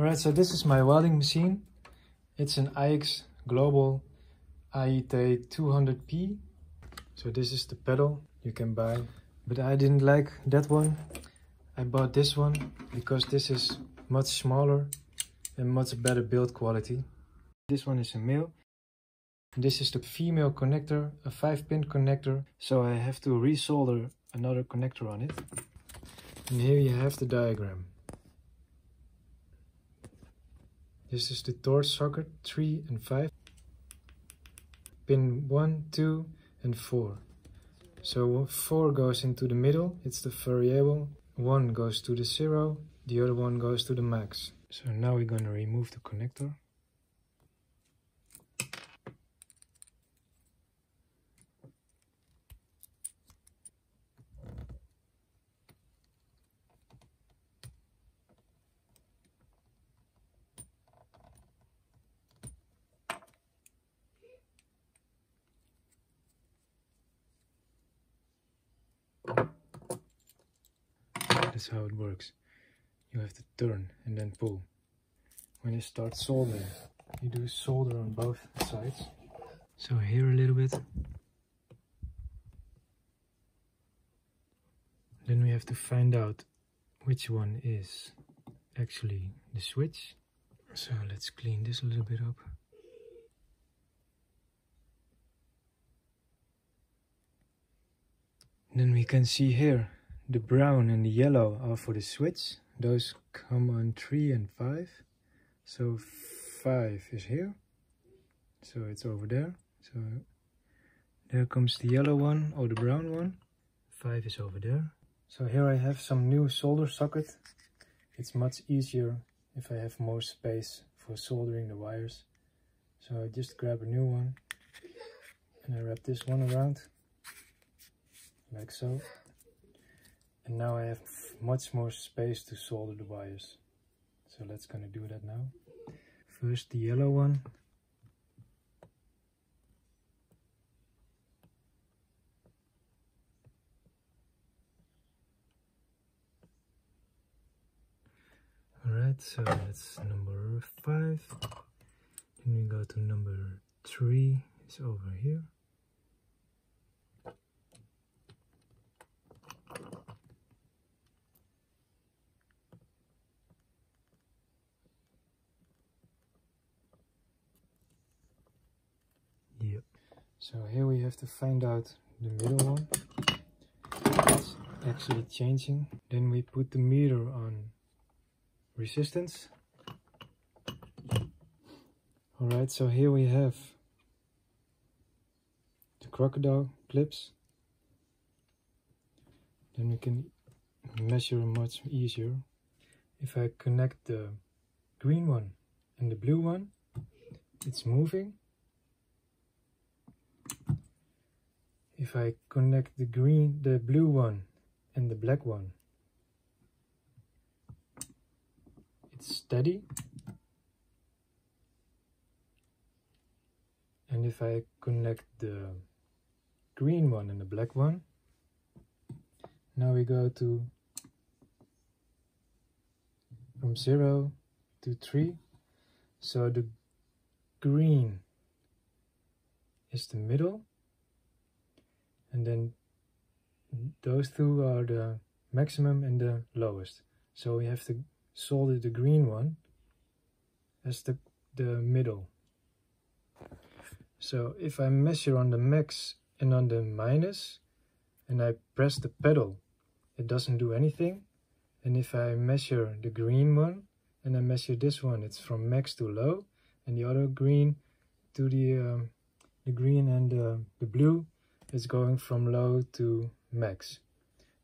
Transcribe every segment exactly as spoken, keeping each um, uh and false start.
Alright, so this is my welding machine. It's an I X Global I E T two hundred P. So this is the pedal you can buy. But I didn't like that one. I bought this one because this is much smaller and much better build quality. This one is a male. This is the female connector, a five pin connector. So I have to resolder another connector on it. And here you have the diagram. This is the torch socket three and five. Pin one, two and four. So four goes into the middle, it's the variable. one goes to the zero, the other one goes to the max. So now we're going to remove the connector. That's how it works. You have to turn and then pull. When you start soldering, you do solder on both sides. So here a little bit. Then we have to find out which one is actually the switch. So let's clean this a little bit up. Then we can see here the brown and the yellow are for the switch. Those come on three and five. So five is here. So it's over there. So there comes the yellow one or the brown one. five is over there. So here I have some new solder socket. It's much easier if I have more space for soldering the wires. So I just grab a new one and I wrap this one around like so. And now I have much more space to solder the wires. So let's gonna do that now. First the yellow one. Alright, so that's number five. Then we go to number three, it's over here. So here we have to find out the middle one. It's actually changing. Then we put the meter on resistance. Alright, so here we have the crocodile clips. Then we can measure much easier. If I connect the green one and the blue one, it's moving. If I connect the green, the blue one and the black one, it's steady. And if I connect the green one and the black one, now we go to from zero to three. So the green is the middle. And then those two are the maximum and the lowest. So we have to solder the green one as the, the middle. So if I measure on the max and on the minus, and I press the pedal, it doesn't do anything. And if I measure the green one, and I measure this one, it's from max to low, and the other green to the, um, the green and the, the blue, it's going from low to max.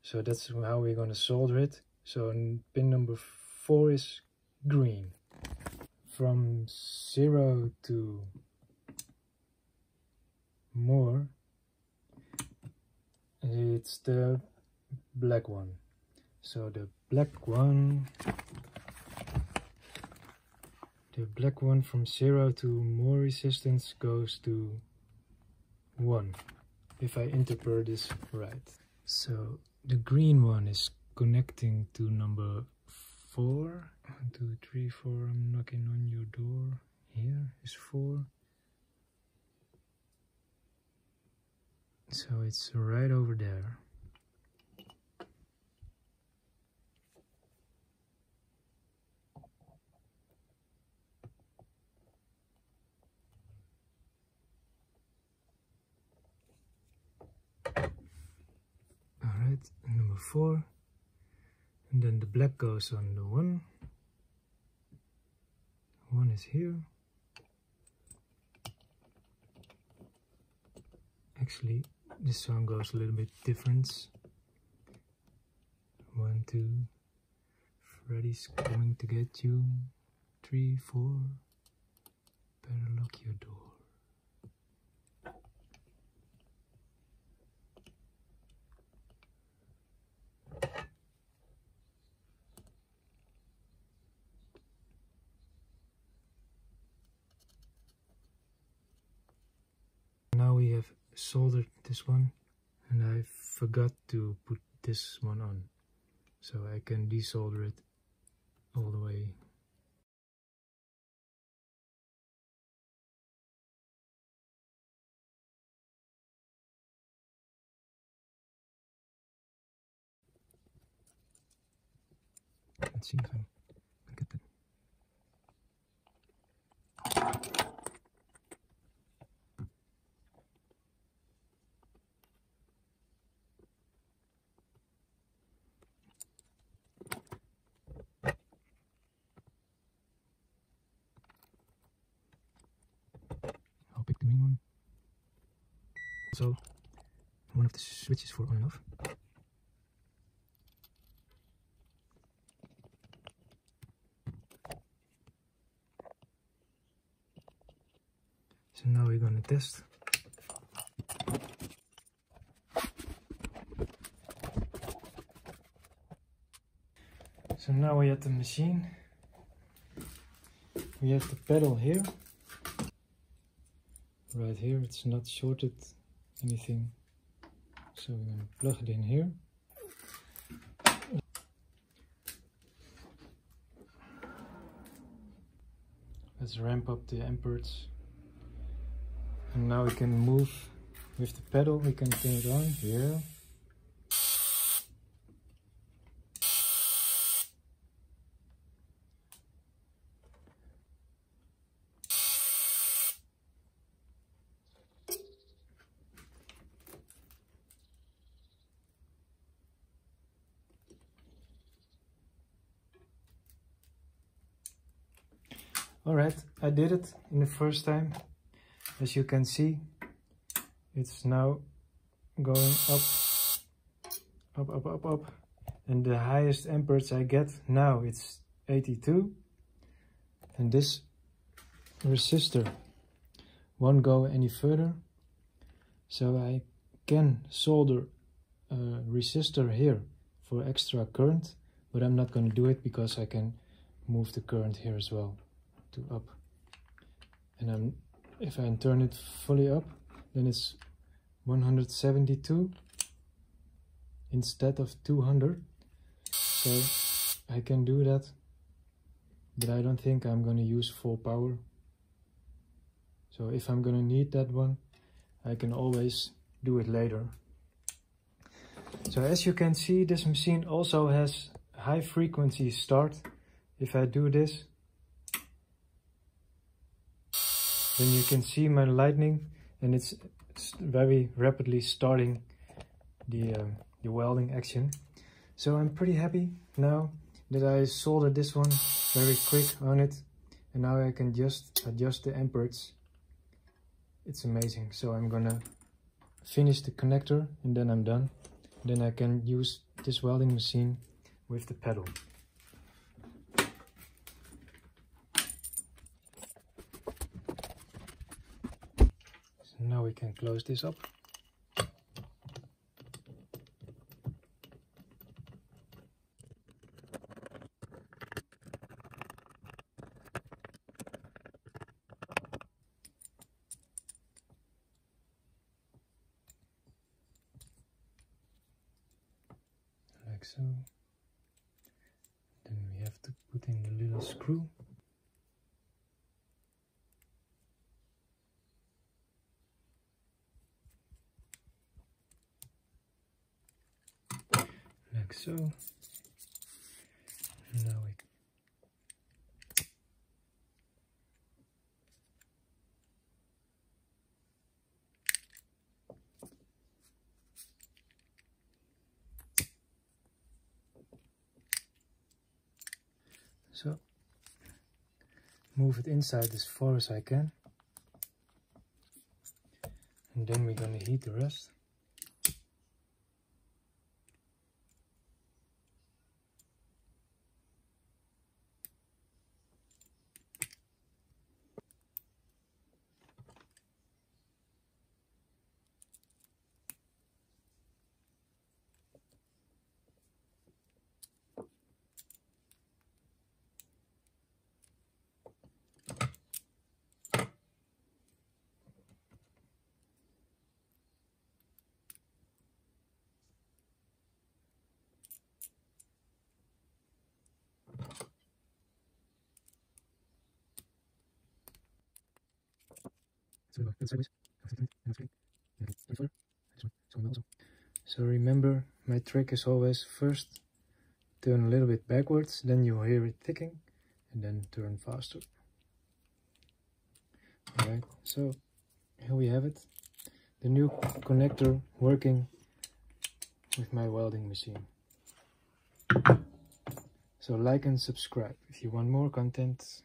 So that's how we're going to solder it. So pin number four is green. From zero to more, it's the black one. So the black one, the black one from zero to more resistance goes to one. If I interpret this right. So the green one is connecting to number four. One, two, three, four. I'm knocking on your door. Here is four. So it's right over there. Alright, number four. And then the black goes on the one. One is here. Actually, this sound goes a little bit different. One, two. Freddy's coming to get you. Three, four. Better lock your door. Now we have soldered this one, and I forgot to put this one on, so I can desolder it all the way. Let's see if I can get that. One. So one of the switches for on and off. So now we're gonna test. So now we have the machine. We have the pedal here. Right here, it's not shorted anything, so we're going to plug it in here. Let's ramp up the amperage, and now we can move with the pedal. We can turn it on here. Alright, I did it in the first time. As you can see, it's now going up, up, up, up, up. And the highest amperage I get now, it's eighty-two. And this resistor won't go any further. So I can solder a resistor here for extra current, but I'm not going to do it because I can move the current here as well. To up, and I'm, if I turn it fully up, then it's one hundred seventy-two instead of two hundred, so I can do that, but I don't think I'm gonna use full power. So if I'm gonna need that one, I can always do it later. So as you can see, this machine also has high frequency start. If I do this, then you can see my lightning, and it's very rapidly starting the, uh, the welding action. So I'm pretty happy now that I soldered this one very quick on it, and now I can just adjust the amperage. It's amazing. So I'm gonna finish the connector, and then I'm done. Then I can use this welding machine with the pedal. Now we can close this up. Like so. Then we have to connecting the little screw. Like so. And now we So, move it inside as far as I can, and then we're going to heat the rest. So remember, my trick is always first turn a little bit backwards, then you hear it ticking, and then turn faster. Alright, so here we have it, the new connector working with my welding machine. So like and subscribe if you want more content.